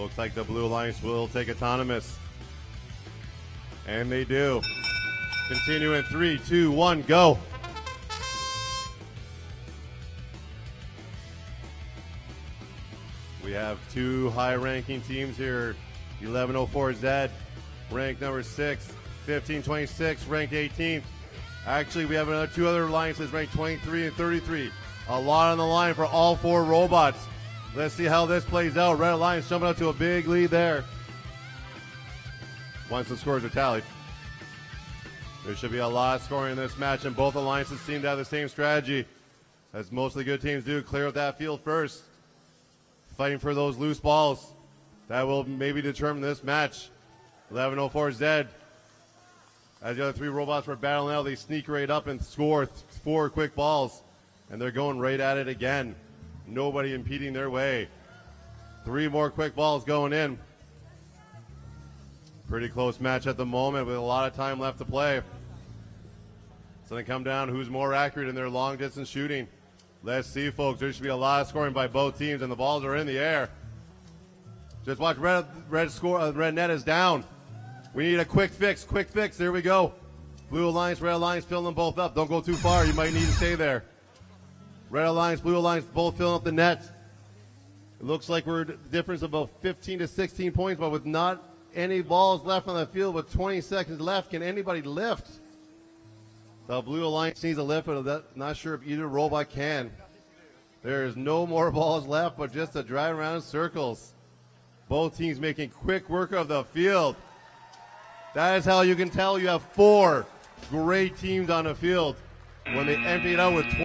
Looks like the Blue Alliance will take autonomous. And they do. Continue in 3, 2, 1, go. We have two high-ranking teams here. 1104Z, ranked number 6, 1526, ranked 18th. Actually, we have another two other alliances, ranked 23 and 33. A lot on the line for all four robots. Let's see how this plays out. Red Alliance jumping out to a big lead there. Once the scores are tallied, there should be a lot of scoring in this match, and both alliances seem to have the same strategy, as most of the good teams do, clear up that field first, fighting for those loose balls. That will maybe determine this match. 1104Z, as the other three robots were battling out, they sneak right up and score four quick balls, and they're going right at it again. Nobody impeding their way. Three more quick balls going in. Pretty close match at the moment with a lot of time left to play. So they come down who's more accurate in their long distance shooting. Let's see, folks, there should be a lot of scoring by both teams, and the balls are in the air. Just watch, red net is down. We need a quick fix, there we go. Blue Alliance, Red Alliance, filling them both up. Don't go too far, you might need to stay there. Red Alliance, Blue Alliance, both filling up the net. It looks like we're the difference of about 15 to 16 points, but with not any balls left on the field, with 20 seconds left, can anybody lift? The Blue Alliance needs a lift, but not sure if either robot can. There is no more balls left, but just to drive around in circles. Both teams making quick work of the field. That is how you can tell you have four great teams on the field, when they empty it out with 20.